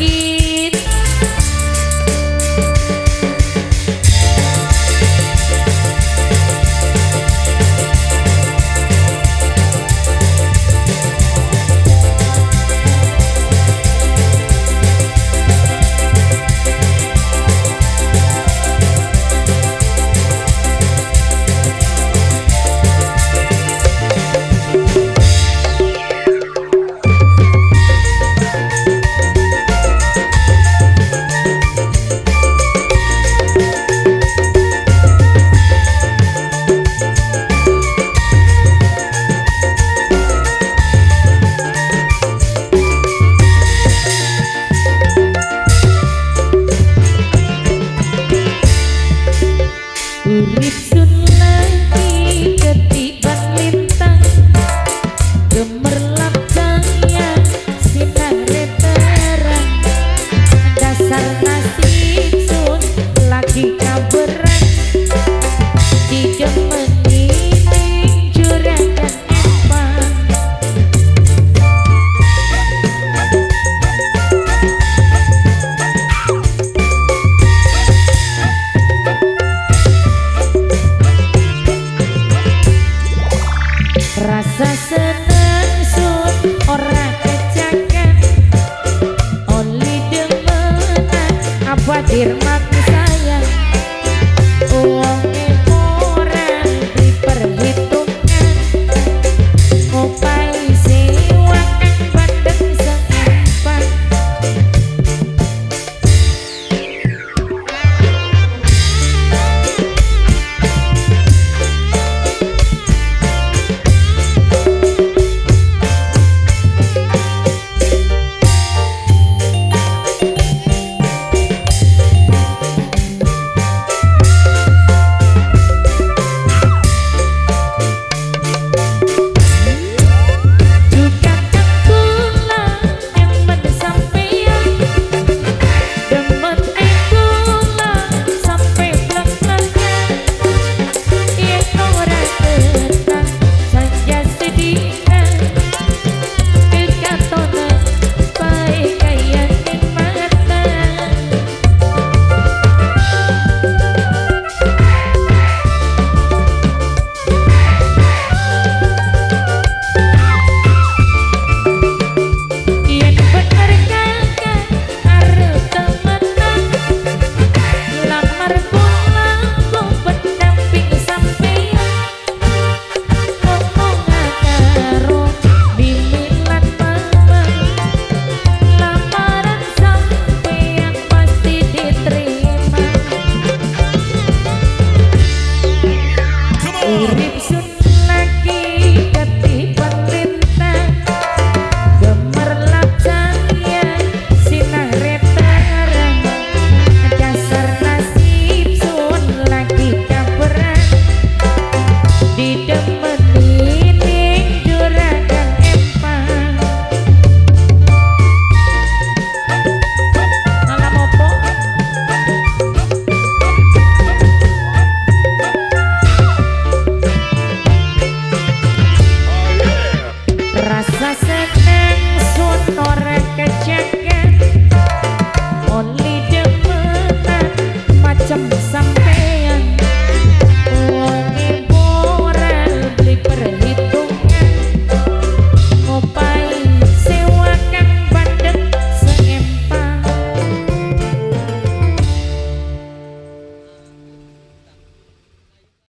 lagi.